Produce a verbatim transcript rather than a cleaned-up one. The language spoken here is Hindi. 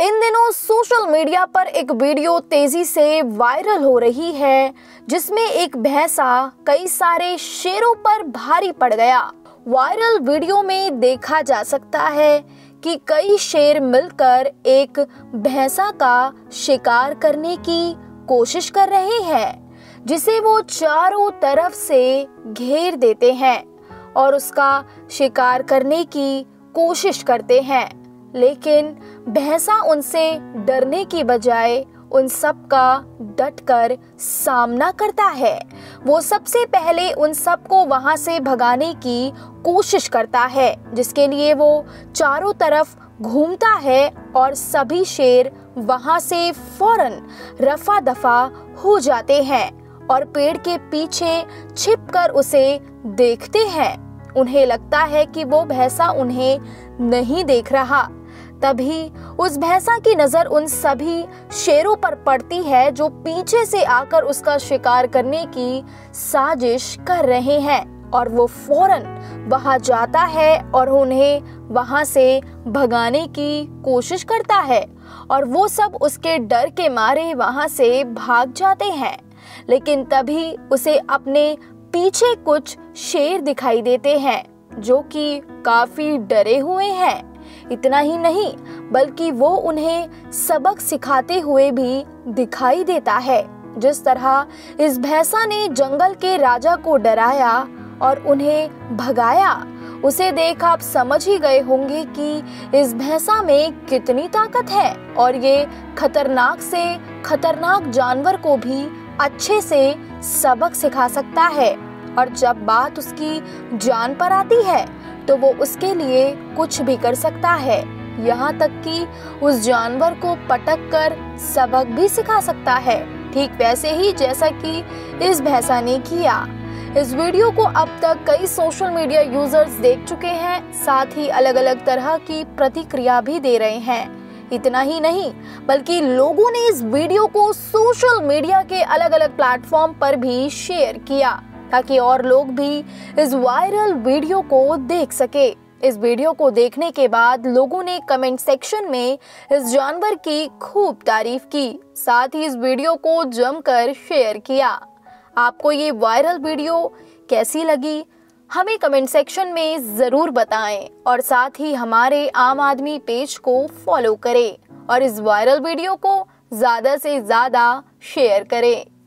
इन दिनों सोशल मीडिया पर एक वीडियो तेजी से वायरल हो रही है जिसमें एक भैंसा कई सारे शेरों पर भारी पड़ गया। वायरल वीडियो में देखा जा सकता है कि कई शेर मिलकर एक भैंसा का शिकार करने की कोशिश कर रहे हैं, जिसे वो चारों तरफ से घेर देते हैं और उसका शिकार करने की कोशिश करते हैं, लेकिन भैंसा उनसे डरने की बजाय उन सब का डटकर सामना करता है। वो सबसे पहले उन सब को वहां से भगाने की कोशिश करता है, जिसके लिए वो चारों तरफ घूमता है और सभी शेर वहां से फौरन रफा दफा हो जाते हैं और पेड़ के पीछे छिपकर उसे देखते हैं। उन्हें लगता है कि वो भैंसा उन्हें नहीं देख रहा। तभी उस भैंसा की नजर उन सभी शेरों पर पड़ती है जो पीछे से आकर उसका शिकार करने की साजिश कर रहे हैं और वो फौरन वहां जाता है और उन्हें वहां से भगाने की कोशिश करता है और वो सब उसके डर के मारे वहां से भाग जाते हैं। लेकिन तभी उसे अपने पीछे कुछ शेर दिखाई देते हैं जो कि काफी डरे हुए हैं। इतना ही नहीं बल्कि वो उन्हें सबक सिखाते हुए भी दिखाई देता है। जिस तरह इस भैंसा ने जंगल के राजा को डराया और उन्हें भगाया, उसे देख आप समझ ही गए होंगे कि इस भैंसा में कितनी ताकत है और ये खतरनाक से खतरनाक जानवर को भी अच्छे से सबक सिखा सकता है। और जब बात उसकी जान पर आती है तो वो उसके लिए कुछ भी कर सकता है, यहाँ तक कि उस जानवर को पटक कर सबक भी सिखा सकता है, ठीक वैसे ही जैसा कि इस भैंसा ने किया। इस वीडियो को अब तक कई सोशल मीडिया यूजर्स देख चुके हैं, साथ ही अलग अलग तरह की प्रतिक्रिया भी दे रहे हैं। इतना ही नहीं बल्कि लोगों ने इस वीडियो को सोशल मीडिया के अलग अलग प्लेटफॉर्म पर भी शेयर किया ताकि और लोग भी इस वायरल वीडियो को देख सके। इस वीडियो को देखने के बाद लोगों ने कमेंट सेक्शन में इस जानवर की खूब तारीफ की, साथ ही इस वीडियो को जमकर शेयर किया। आपको ये वायरल वीडियो कैसी लगी हमें कमेंट सेक्शन में ज़रूर बताएं और साथ ही हमारे आम आदमी पेज को फॉलो करें और इस वायरल वीडियो को ज़्यादा से ज़्यादा शेयर करें।